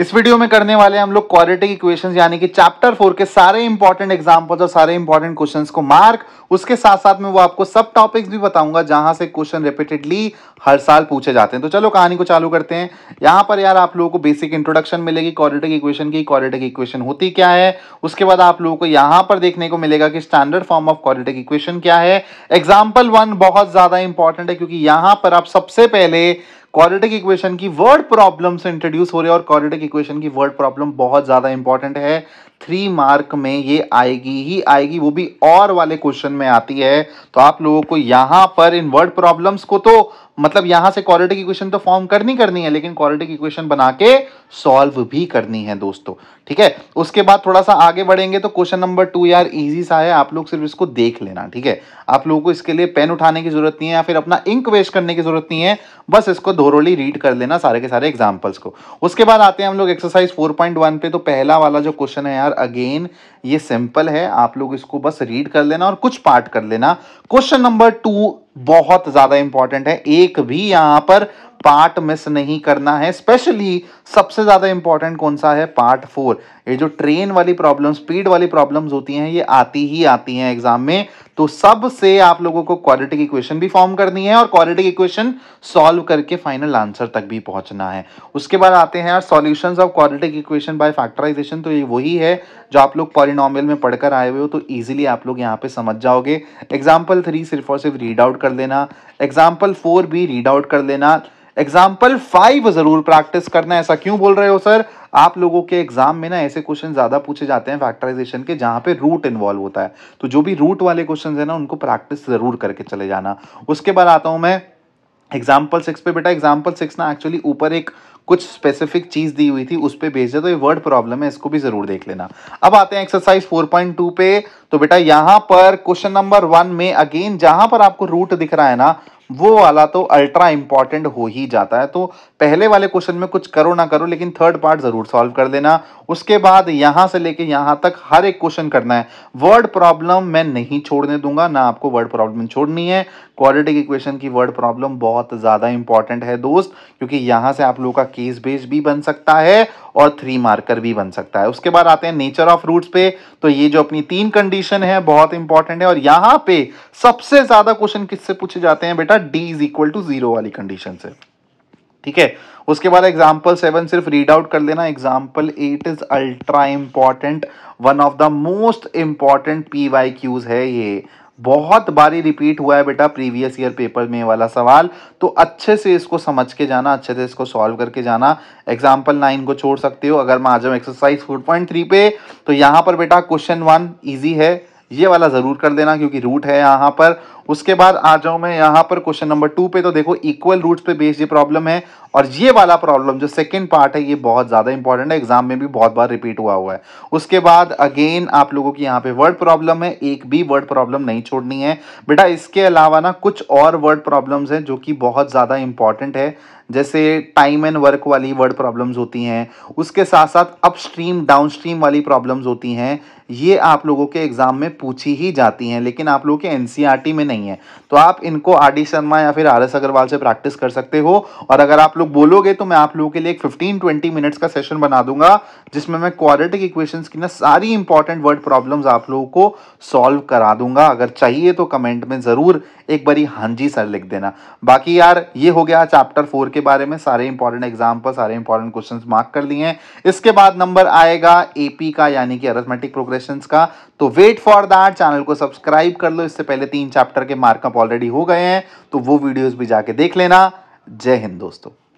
इस वीडियो में करने वाले हम लोग क्वाड्रेटिक इक्वेशंस यानी कि चैप्टर 4 के सारे इंपॉर्टेंट एग्जाम्पल्स और सारे इंपॉर्टेंट क्वेश्चंस को मार्क, उसके साथ साथ में वो आपको सब टॉपिक्स भी बताऊंगा जहां से क्वेश्चन रिपीटेडली हर साल पूछे जाते हैं। तो चलो कहानी को चालू करते हैं। यहाँ पर यार आप लोगों को बेसिक इंट्रोडक्शन मिलेगी क्वाड्रेटिक इक्वेशन की, क्वाड्रेटिक इक्वेशन होती क्या है। उसके बाद आप लोगों को यहाँ पर देखने को मिलेगा कि standard form of quadratic equation क्या है। एग्जाम्पल 1 बहुत ज्यादा इंपॉर्टेंट है क्योंकि यहाँ पर आप सबसे पहले क्वाड्रेटिक इक्वेशन की वर्ड प्रॉब्लम से इंट्रोड्यूस हो रहे हैं और क्वाड्रेटिक इक्वेशन की वर्ड प्रॉब्लम बहुत ज़्यादा इंपॉर्टेंट है। 3 मार्क में ये आएगी ही आएगी, वो भी और वाले क्वेश्चन में आती है। तो आप लोगों को यहाँ पर इन वर्ड प्रॉब्लम्स को तो मतलब यहाँ से क्वाड्रेटिक इक्वेशन तो फॉर्म करनी है, लेकिन क्वाड्रेटिक इक्वेशन बना के सॉल्व भी करनी है दोस्तों, ठीक है। उसके बाद थोड़ा सा आगे बढ़ेंगे तो क्वेश्चन नंबर 2 यार इजी सा है, आप लोग सिर्फ इसको देख लेना, ठीक है। आप लोगों को इसके लिए पेन उठाने की जरूरत नहीं है या फिर अपना इंक वेस्ट करने की जरूरत नहीं है, बस इसको थोरोली रीड कर लेना सारे के सारे एग्जाम्पल्स को। उसके बाद आते हैं हम लोग एक्सरसाइज 4.1 पे। तो पहला वाला जो क्वेश्चन है यार अगेन ये सिंपल है, आप लोग इसको बस रीड कर लेना और कुछ पार्ट कर लेना। क्वेश्चन नंबर 2 बहुत ज्यादा इंपॉर्टेंट है, एक भी यहां पर पार्ट मिस नहीं करना है। स्पेशली सबसे ज्यादा इंपॉर्टेंट कौन सा है, पार्ट 4। ये जो ट्रेन वाली प्रॉब्लम, स्पीड वाली प्रॉब्लम्स होती हैं, ये आती ही आती हैं एग्जाम में। तो सबसे आप लोगों को क्वाड्रेटिक इक्वेशन भी फॉर्म करनी है और क्वाड्रेटिक इक्वेशन सॉल्व करके फाइनल आंसर तक भी पहुंचना है। उसके बाद आते हैं यार solutions of quadratic equation by factorisation. तो ये वही है जो आप लोग पॉलिनोमियल में पढ़कर आए हुए हो, तो ईजिली आप लोग यहाँ पे समझ जाओगे। एग्जाम्पल 3 सिर्फ और सिर्फ रीड आउट कर लेना, एग्जाम्पल 4 भी रीड आउट कर लेना, एग्जाम्पल 5 जरूर प्रैक्टिस करना। ऐसा क्यों बोल रहे हो सर, आप लोगों के एग्जाम में ना ऐसे क्वेश्चन ज़्यादा पूछे जाते हैं फैक्टराइजेशन के जहाँ पे रूट इन्वॉल्व होता है, तो जो भी रूट वाले क्वेश्चन है ना उनको प्रैक्टिस ज़रूर करके चले जाना। उसके बाद आता हूँ मैं एग्जाम्पल 6 पे। बेटा एग्जाम्पल 6 ना एक्चुअली ऊपर एक कुछ स्पेसिफिक चीज़ दी हुई थी उस पर बेस्ड है, तो ये वर्ड प्रॉब्लम है, इसको भी ज़रूर देख लेना। अब आते हैं एक्सरसाइज 4.2 पे। तो बेटा यहाँ पर क्वेश्चन नंबर 1 में अगेन जहाँ पर आपको रूट दिख रहा है ना वो वाला तो अल्ट्रा इंपॉर्टेंट हो ही जाता है। तो पहले वाले क्वेश्चन में कुछ करो ना करो, लेकिन थर्ड पार्ट जरूर सॉल्व कर देना। उसके बाद यहाँ से लेके यहाँ तक हर एक क्वेश्चन करना है। वर्ड प्रॉब्लम मैं नहीं छोड़ने दूंगा, ना आपको वर्ड प्रॉब्लम छोड़नी है। क्वाड्रेटिक इक्वेशन की वर्ड प्रॉब्लम बहुत ज़्यादा इंपॉर्टेंट है दोस्त, क्योंकि यहाँ से आप लोगों का केस बेस भी बन सकता है और 3 मार्कर भी बन सकता है। उसके बाद आते हैं नेचर ऑफ रूट्स पे। तो ये जो अपनी 3 कंडीशन है बहुत इंपॉर्टेंट है, और यहाँ पे सबसे ज़्यादा क्वेश्चन किससे पूछे जाते हैं बेटा, D = 0 वाली कंडीशन से, ठीक है। उसके बाद एग्जाम्पल 7 सिर्फ रीड आउट कर लेना। Example 8 is ultra important, one of the most important PYQs है ये, बहुत बारी रिपीट हुआ है बेटा प्रीवियस ईयर पेपर में वाला सवाल, तो अच्छे से इसको समझ के जाना, अच्छे से इसको सॉल्व करके जाना। एग्जाम्पल 9 को छोड़ सकते हो। अगर मैं आ जाऊँ एक्सरसाइज 4.3 पे, तो यहाँ पर बेटा क्वेश्चन 1 ईजी है, ये वाला ज़रूर कर देना क्योंकि रूट है यहाँ पर। उसके बाद आ जाऊँ मैं यहाँ पर क्वेश्चन नंबर 2 पे। तो देखो इक्वल रूट्स पे बेस्ड ये प्रॉब्लम है, और ये वाला प्रॉब्लम जो सेकंड पार्ट है ये बहुत ज़्यादा इंपॉर्टेंट है, एग्जाम में भी बहुत बार रिपीट हुआ है। उसके बाद अगेन आप लोगों की यहाँ पे वर्ड प्रॉब्लम है, एक भी वर्ड प्रॉब्लम नहीं छोड़नी है बेटा। इसके अलावा ना कुछ और वर्ड प्रॉब्लम्स हैं जो कि बहुत ज़्यादा इंपॉर्टेंट है, जैसे टाइम एंड वर्क वाली वर्ड प्रॉब्लम्स होती हैं, उसके साथ साथ अपस्ट्रीम डाउनस्ट्रीम वाली प्रॉब्लम्स होती हैं, ये आप लोगों के एग्जाम में पूछी ही जाती हैं, लेकिन आप लोगों के NCERT में नहीं है। तो आप इनको RD शर्मा या फिर RS अग्रवाल से प्रैक्टिस कर सकते हो, और अगर आप लोग बोलोगे तो मैं आप लोगों के लिए एक 15-20 मिनट्स का सेशन बना दूंगा जिसमें मैं क्वाड्रेटिक इक्वेशंस की ना सारी इंपॉर्टेंट वर्ड प्रॉब्लम्स आप लोगों को सॉल्व करा दूंगा। अगर चाहिए तो कमेंट में ज़रूर एक बारी हाँ जी सर लिख देना। बाकी यार ये हो गया चैप्टर 4 के बारे में, सारे इंपॉर्टेंट एग्जाम्पल, सारे इंपॉर्टेंट क्वेश्चंस मार्क कर लिए हैं। इसके बाद नंबर आएगा AP का यानी कि अरिथमेटिक प्रोग्रेशंस का, तो वेट फॉर दैट। चैनल को सब्सक्राइब कर लो, इससे पहले 3 चैप्टर के मार्कअप ऑलरेडी हो गए हैं, तो वो वीडियोस भी जाके देख लेना। जय हिंद दोस्तों।